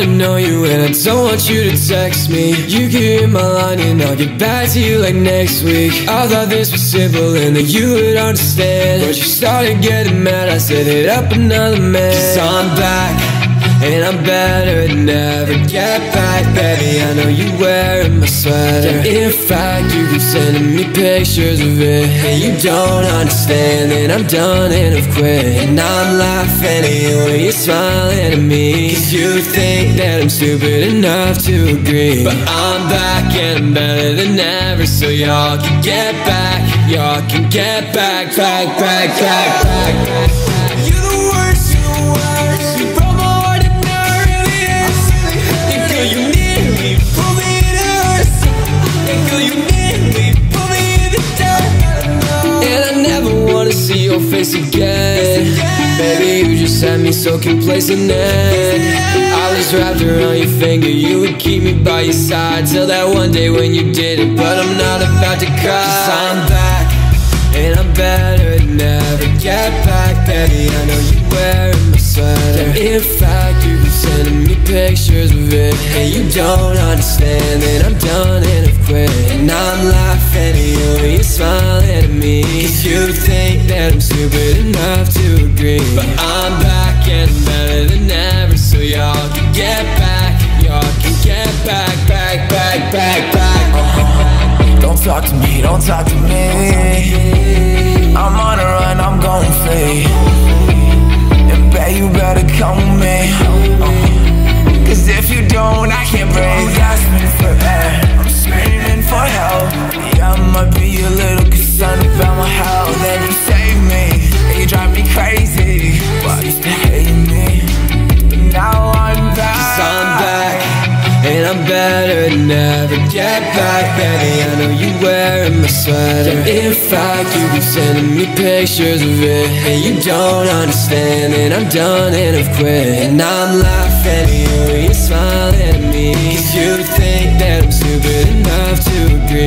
wanna know you and I don't want you to text me. You can hear my line and I'll get back to you like next week. I thought this was simple and that you would understand, but you started getting mad, I said hit up another man. 'Cause I'm back and I'm better than ever. Get back, baby, I know you wearing my sweater. Yeah, in fact, you keep sending me pictures of it, and you don't understand that I'm done and I've quit. And I'm laughing at you and you're smiling at me, 'cause you think that I'm stupid enough to agree. But I'm back and I'm better than ever, so y'all can get back. Y'all can get back, back, back, back, back, back. You're the worst, you're worse. You broke my heart. See your face again, baby. You just had me so complacent. I was wrapped around your finger. You would keep me by your side till that one day when you did it. But I'm not about to cry. 'Cause I'm back and I'm better than ever. Get back, baby. I know you're wearing my sweater. In fact, you've been sending me pictures of it, and you don't understand that I'm done and I've quit. And I'm laughing at you and you're smiling at me, 'cause you think that I'm stupid enough to agree. But I'm back and I'm better than ever, so y'all can get back. Y'all can get back, back, back, back, back. Don't talk to me, don't talk to me. I'm on a run, I'm going free. And babe, you better come with me, 'cause if you don't, I can't breathe. Asking for air, I'm screaming for help. Yeah, I might be a little concerned about my health. Then you save me, and you drive me crazy. Why you still hating me? But now I'm back. 'Cause I'm back and I'm better than ever. Get back, baby, I know you're wearing my sweater. In fact, you keep sending me pictures of it, and you don't understand that I'm done and I've quit. And I'm laughing at you and you're smiling at me, 'cause you think that I'm stupid enough to agree.